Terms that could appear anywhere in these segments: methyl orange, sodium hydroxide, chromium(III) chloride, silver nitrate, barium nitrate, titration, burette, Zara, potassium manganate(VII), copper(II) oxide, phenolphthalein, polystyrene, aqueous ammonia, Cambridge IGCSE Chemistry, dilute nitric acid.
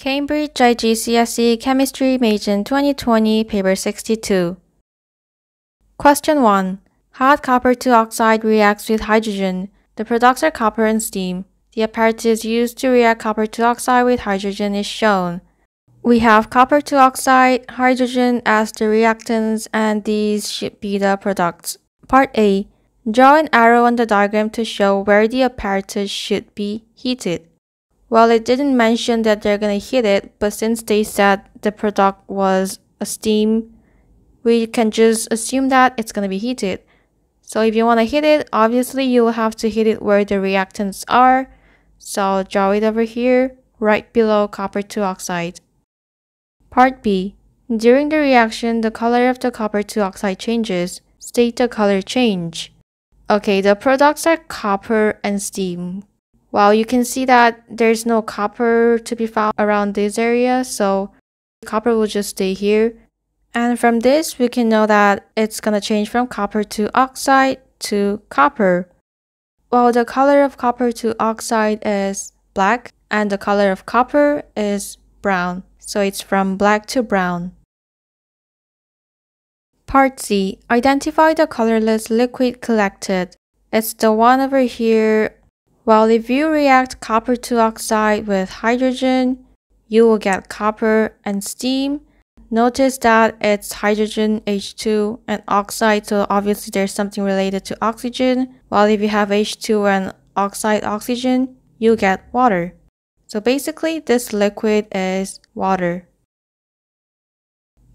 Cambridge IGCSE Chemistry Major 2020, Paper 62. Question 1. How copper(II) oxide reacts with hydrogen. The products are copper and steam. The apparatus used to react copper(II) oxide with hydrogen is shown. We have copper(II) oxide, hydrogen as the reactants, and these should be the products. Part A. Draw an arrow on the diagram to show where the apparatus should be heated. Well, it didn't mention that they're going to heat it, but since they said the product was a steam, we can just assume that it's going to be heated. So if you want to heat it, obviously you will have to heat it where the reactants are. So I'll draw it over here, right below copper(II) oxide. Part B. During the reaction, the color of the copper(II) oxide changes. State the color change. Okay, the products are copper and steam. Well, you can see that there's no copper to be found around this area, so copper will just stay here. And from this, we can know that it's going to change from copper(II) oxide to copper. Well, the color of copper(II) oxide is black, and the color of copper is brown. So it's from black to brown. Part C. Identify the colorless liquid collected. It's the one over here. Well, if you react copper(II) oxide with hydrogen, you will get copper and steam. Notice that it's hydrogen, H2, and oxide, so obviously there's something related to oxygen. While if you have H2 and oxide oxygen, you get water. So basically, this liquid is water.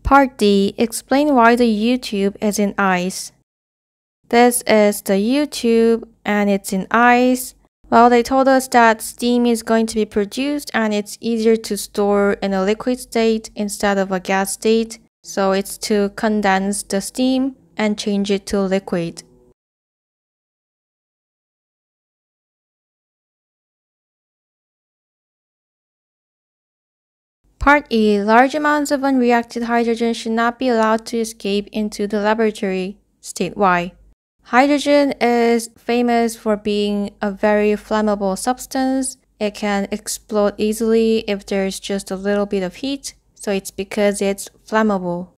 Part D. Explain why the U-tube is in ice. This is the U-tube and it's in ice. Well, they told us that steam is going to be produced and it's easier to store in a liquid state instead of a gas state. So it's to condense the steam and change it to liquid. Part E. Large amounts of unreacted hydrogen should not be allowed to escape into the laboratory. State why. Hydrogen is famous for being a very flammable substance. It can explode easily if there's just a little bit of heat, so it's because it's flammable.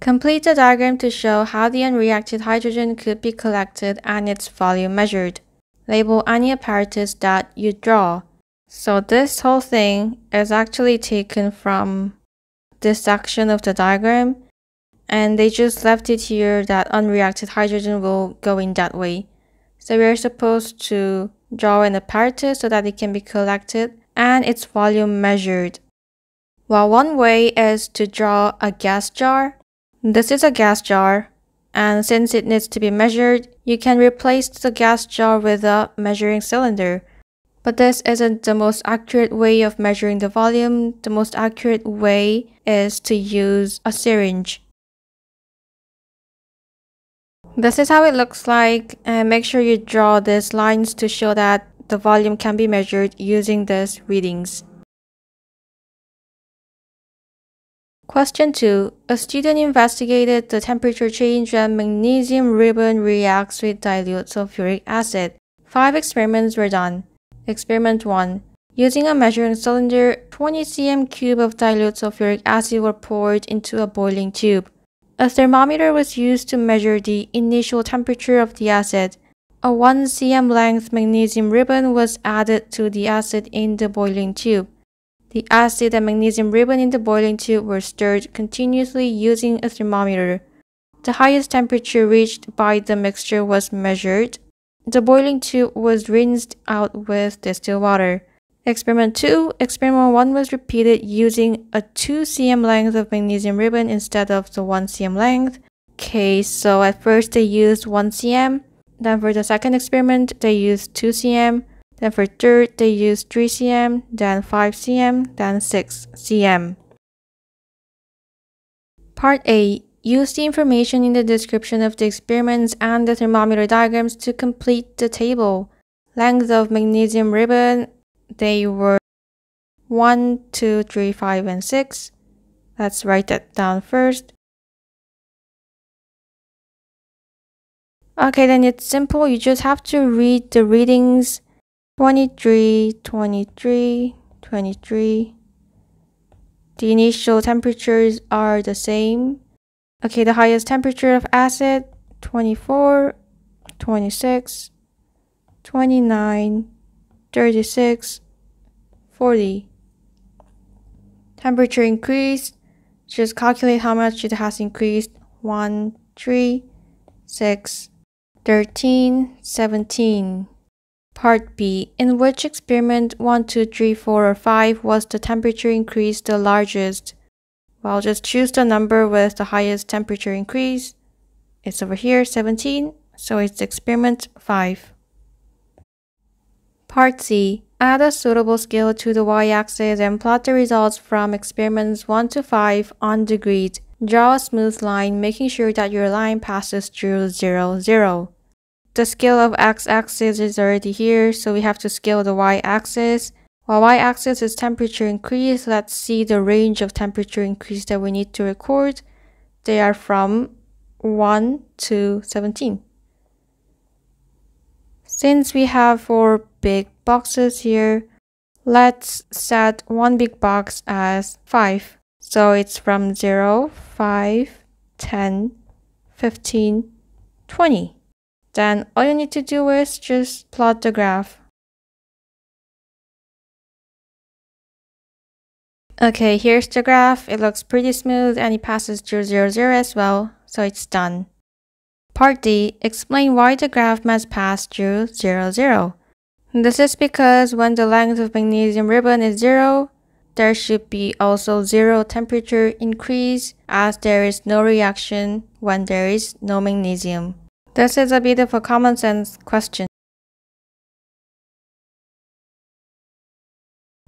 Complete the diagram to show how the unreacted hydrogen could be collected and its volume measured. Label any apparatus that you draw. So this whole thing is actually taken from this section of the diagram. And they just left it here that unreacted hydrogen will go in that way. So we're supposed to draw an apparatus so that it can be collected and its volume measured. Well, one way is to draw a gas jar. This is a gas jar, and since it needs to be measured, you can replace the gas jar with a measuring cylinder. But this isn't the most accurate way of measuring the volume. The most accurate way is to use a syringe. This is how it looks like, and make sure you draw these lines to show that the volume can be measured using these readings. Question 2. A student investigated the temperature change when magnesium ribbon reacts with dilute sulfuric acid. 5 experiments were done. Experiment 1. Using a measuring cylinder, 20 cm³ of dilute sulfuric acid were poured into a boiling tube. A thermometer was used to measure the initial temperature of the acid. A 1 cm length magnesium ribbon was added to the acid in the boiling tube. The acid and magnesium ribbon in the boiling tube were stirred continuously using a thermometer. The highest temperature reached by the mixture was measured. The boiling tube was rinsed out with distilled water. Experiment 2. Experiment 1 was repeated using a 2 cm length of magnesium ribbon instead of the 1 cm length. Okay, so at first they used 1 cm, then for the second experiment they used 2 cm, then for third they used 3 cm, then 5 cm, then 6 cm. Part A. Use the information in the description of the experiments and the thermometer diagrams to complete the table. Length of magnesium ribbon, they were 1, 2, 3, 5, and 6. Let's write that down first. Okay, then it's simple. You just have to read the readings 23, 23, 23. The initial temperatures are the same. Okay, the highest temperature of acid, 24, 26, 29, 36, 40. Temperature increased. Just calculate how much it has increased. 1, 3, 6, 13, 17. Part B. In which experiment 1, 2, 3, 4, or 5 was the temperature increase the largest? Well, just choose the number with the highest temperature increase. It's over here, 17, so it's experiment 5. Part C. Add a suitable scale to the y-axis and plot the results from experiments 1 to 5 on the grid. Draw a smooth line, making sure that your line passes through 0, 0. The scale of x-axis is already here, so we have to scale the y-axis. While y-axis is temperature increase, let's see the range of temperature increase that we need to record. They are from 1 to 17. Since we have 4 big boxes here, let's set one big box as 5. So it's from 0, 5, 10, 15, 20. Then all you need to do is just plot the graph. Okay, here's the graph. It looks pretty smooth and it passes through 0, 0 as well, so it's done. Part D. Explain why the graph must pass through 0, 0. This is because when the length of magnesium ribbon is 0, there should be also 0 temperature increase, as there is no reaction when there is no magnesium. This is a bit of a common sense question.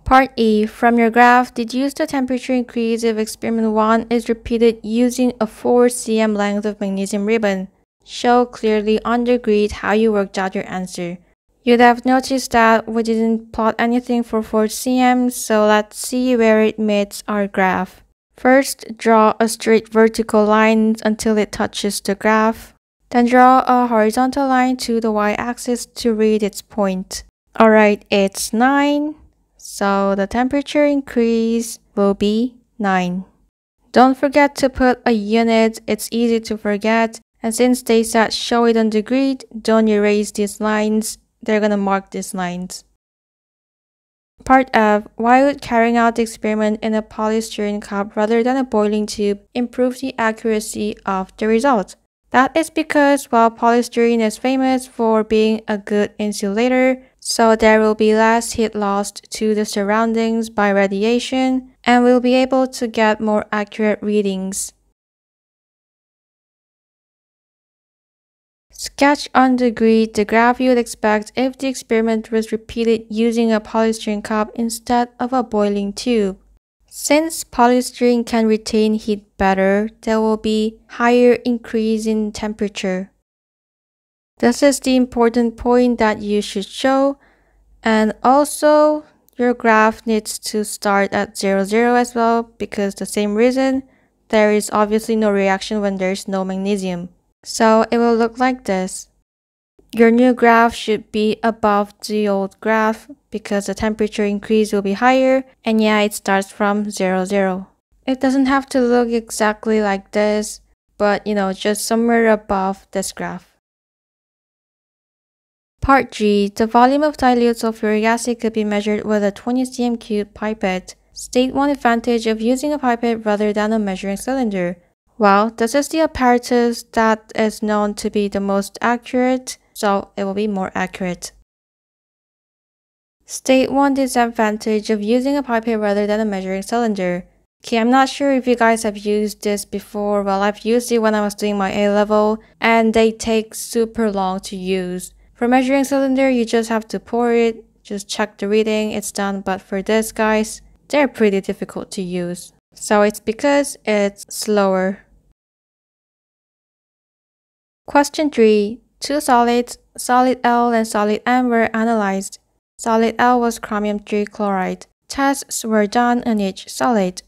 Part E. From your graph, deduce the temperature increase if experiment 1 is repeated using a 4 cm length of magnesium ribbon. Show clearly on the grid how you worked out your answer. You'd have noticed that we didn't plot anything for 4 cm, so let's see where it meets our graph. First, draw a straight vertical line until it touches the graph. Then draw a horizontal line to the y-axis to read its point. Alright, it's 9, so the temperature increase will be 9. Don't forget to put a unit, it's easy to forget. And since they said show it on the grid, don't erase these lines, they're gonna mark these lines. Part F. Why would carrying out the experiment in a polystyrene cup rather than a boiling tube improve the accuracy of the result? That is because while polystyrene is famous for being a good insulator, so there will be less heat lost to the surroundings by radiation, and we'll be able to get more accurate readings. Sketch on the grid the graph you'd expect if the experiment was repeated using a polystyrene cup instead of a boiling tube. Since polystyrene can retain heat better, there will be higher increase in temperature. This is the important point that you should show, and also your graph needs to start at 0, 0 as well, because the same reason, there is obviously no reaction when there is no magnesium. So it will look like this. Your new graph should be above the old graph because the temperature increase will be higher, and yeah, it starts from 0, 0. It doesn't have to look exactly like this, but you know, just somewhere above this graph. Part G. The volume of dilute sulfuric acid could be measured with a 20 cm cube pipette. State one advantage of using a pipette rather than a measuring cylinder. Well, this is the apparatus that is known to be the most accurate, so it will be more accurate. State one disadvantage of using a pipette rather than a measuring cylinder. Okay, I'm not sure if you guys have used this before. Well, I've used it when I was doing my A-level, and they take super long to use. For measuring cylinder, you just have to pour it, just check the reading, it's done. But for this, guys, they're pretty difficult to use. So it's because it's slower. Question 3. Two solids, solid L and solid M, were analyzed. Solid L was chromium(III) chloride. Tests were done on each solid.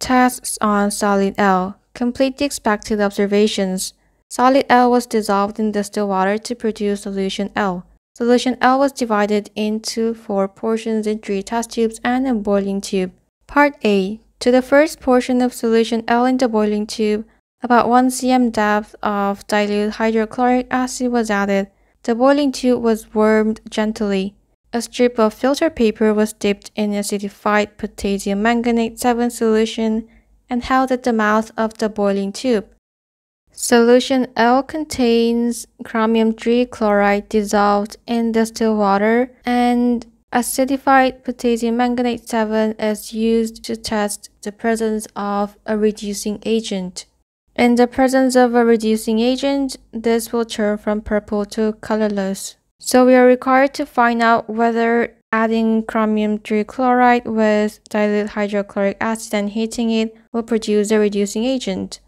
Tests on solid L. Complete the expected observations. Solid L was dissolved in distilled water to produce solution L. Solution L was divided into four portions in three test tubes and a boiling tube. Part A. To the first portion of solution L in the boiling tube, about 1 cm depth of dilute hydrochloric acid was added. The boiling tube was warmed gently. A strip of filter paper was dipped in acidified potassium manganate(VII) solution and held at the mouth of the boiling tube. Solution L contains chromium(III) chloride dissolved in distilled water, and acidified potassium manganate(VII) is used to test the presence of a reducing agent. In the presence of a reducing agent, this will turn from purple to colorless. So we are required to find out whether adding chromium(III) chloride with dilute hydrochloric acid and heating it will produce a reducing agent.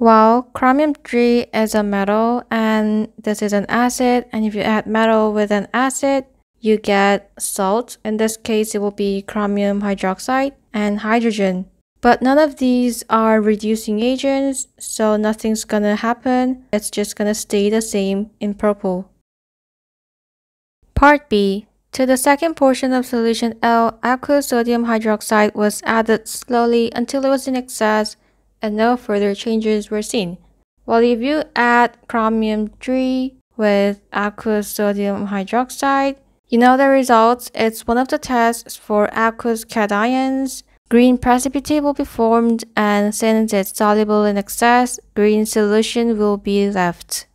Well, chromium(III) is a metal and this is an acid, and if you add metal with an acid, you get salt. In this case, it will be chromium hydroxide and hydrogen. But none of these are reducing agents, so nothing's gonna happen. It's just gonna stay the same in purple. Part B. To the second portion of solution L, aqueous sodium hydroxide was added slowly until it was in excess and no further changes were seen. Well, if you add chromium(III) with aqueous sodium hydroxide, you know the results. It's one of the tests for aqueous cations. Green precipitate will be formed, and since it's soluble in excess, green solution will be left.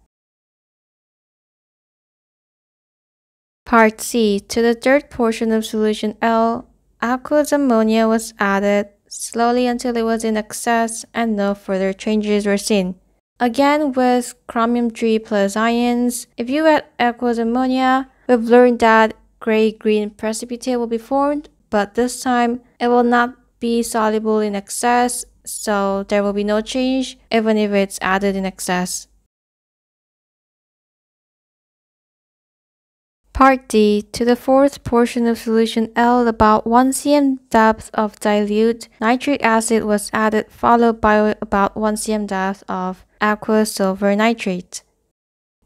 Part C. To the third portion of solution L, aqueous ammonia was added slowly until it was in excess and no further changes were seen. Again with chromium(III) plus ions, if you add aqueous ammonia, we've learned that gray-green precipitate will be formed, but this time it will not be soluble in excess, so there will be no change even if it's added in excess. Part D. To the fourth portion of solution L, about 1 cm depth of dilute nitric acid was added, followed by about 1 cm depth of aqueous silver nitrate.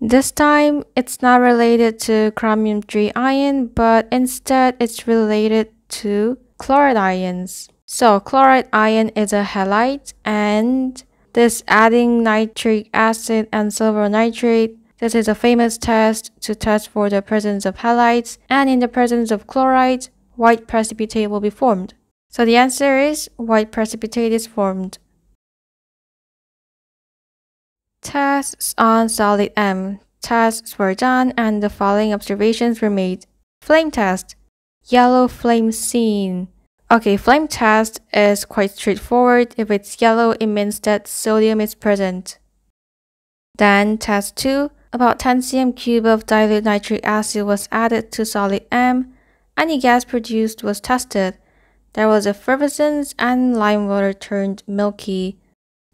This time, it's not related to chromium(III) ion, but instead it's related to chloride ions. So chloride ion is a halide, and this adding nitric acid and silver nitrate, this is a famous test to test for the presence of halides, and in the presence of chlorides, white precipitate will be formed. So the answer is white precipitate is formed. Tests on solid M. Tests were done and the following observations were made. Flame test. Yellow flame seen. Okay, flame test is quite straightforward. If it's yellow, it means that sodium is present. Then test 2. About 10 cm cube of dilute nitric acid was added to solid M. Any gas produced was tested. There was effervescence and lime water turned milky.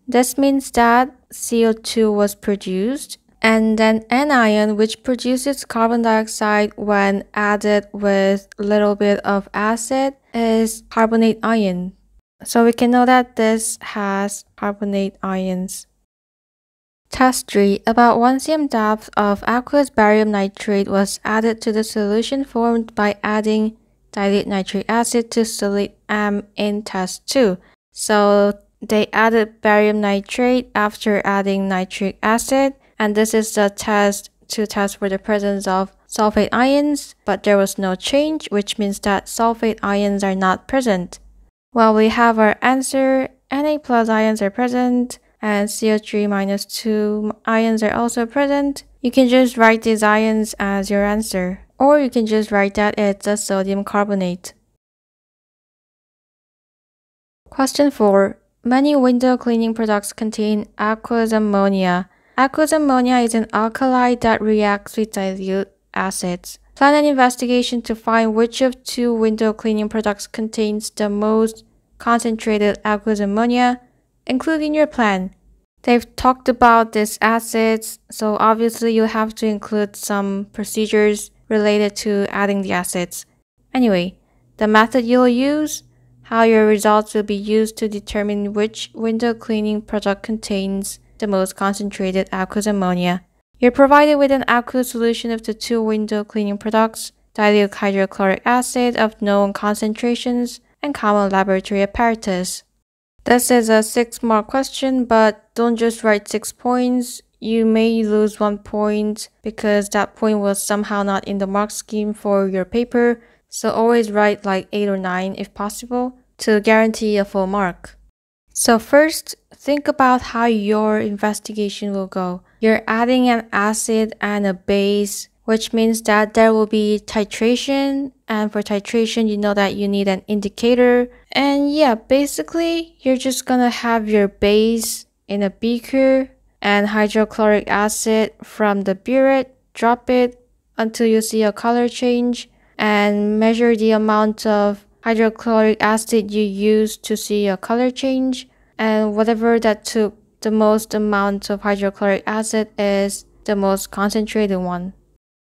This means that CO2 was produced, and then anion, which produces carbon dioxide when added with a little bit of acid, is carbonate ion. So we can know that this has carbonate ions. Test 3. About 1 cm depth of aqueous barium nitrate was added to the solution formed by adding dilute nitric acid to solid M in test 2. So they added barium nitrate after adding nitric acid, and this is the test to test for the presence of sulfate ions, but there was no change, which means that sulfate ions are not present. Well, we have our answer. Na plus ions are present, and CO3 - 2 ions are also present. You can just write these ions as your answer, or you can just write that it's a sodium carbonate. Question 4. Many window cleaning products contain aqueous ammonia. Aqueous ammonia is an alkali that reacts with dilute acids. Plan an investigation to find which of two window cleaning products contains the most concentrated aqueous ammonia, including your plan. They've talked about these acids, so obviously you have to include some procedures related to adding the acids. Anyway, the method you'll use, how your results will be used to determine which window cleaning product contains the most concentrated aqueous ammonia. You're provided with an aqueous solution of the two window cleaning products, dilute hydrochloric acid of known concentrations, and common laboratory apparatus. This is a 6-mark question, but don't just write 6 points. You may lose 1 point because that point was somehow not in the mark scheme for your paper, so always write like 8 or 9 if possible to guarantee a full mark. So first, think about how your investigation will go. You're adding an acid and a base, which means that there will be titration, and for titration you know that you need an indicator. And yeah, basically you're just gonna have your base in a beaker and hydrochloric acid from the burette, drop it until you see a color change, and measure the amount of hydrochloric acid you used to see a color change, and whatever that took the most amount of hydrochloric acid is the most concentrated one.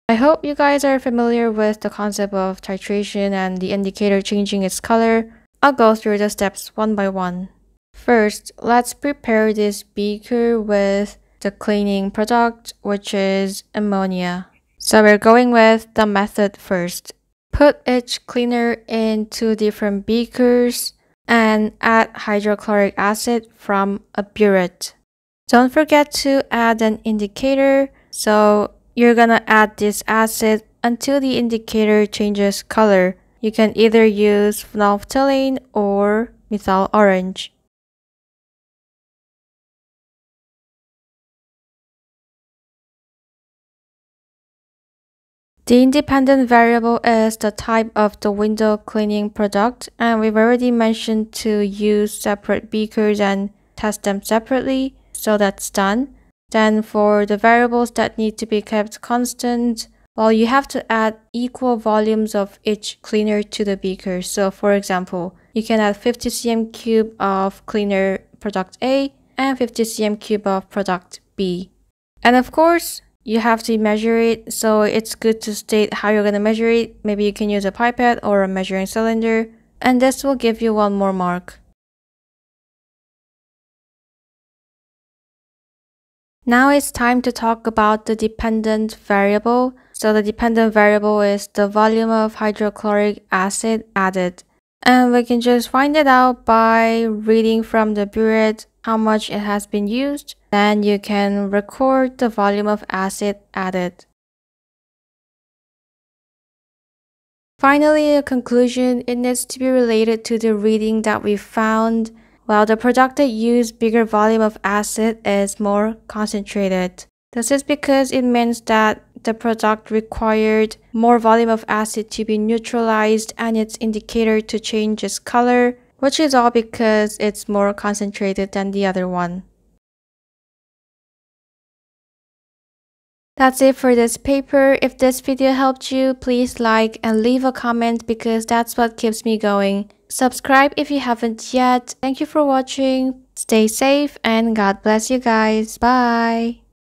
I hope you guys are familiar with the concept of titration and the indicator changing its color. I'll go through the steps one by one. First, let's prepare this beaker with the cleaning product, which is ammonia. So we're going with the method first. Put each cleaner in 2 different beakers and add hydrochloric acid from a burette. Don't forget to add an indicator, so you're gonna add this acid until the indicator changes color. You can either use phenolphthalein or methyl orange. The independent variable is the type of the window cleaning product, and we've already mentioned to use separate beakers and test them separately, so that's done. Then for the variables that need to be kept constant, well, you have to add equal volumes of each cleaner to the beaker. So for example, you can add 50 cm cube of cleaner product A and 50 cm cube of product B. And of course, you have to measure it, so it's good to state how you're going to measure it. Maybe you can use a pipette or a measuring cylinder, and this will give you 1 more mark. Now it's time to talk about the dependent variable. So the dependent variable is the volume of hydrochloric acid added. And we can just find it out by reading from the burette how much it has been used. Then you can record the volume of acid added. Finally, a conclusion. It needs to be related to the reading that we found. While the product that used bigger volume of acid is more concentrated. This is because it means that the product required more volume of acid to be neutralized and its indicator to change its color, which is all because it's more concentrated than the other one. That's it for this paper. If this video helped you, please like and leave a comment because that's what keeps me going. Subscribe if you haven't yet. Thank you for watching. Stay safe and God bless you guys. Bye.